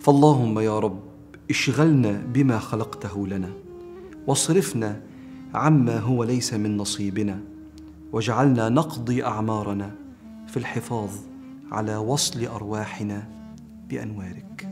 فاللهم يا رب اشغلنا بما خلقته لنا، واصرفنا عما هو ليس من نصيبنا، واجعلنا نقضي أعمارنا في الحفاظ على وصل أرواحنا بأنوارك.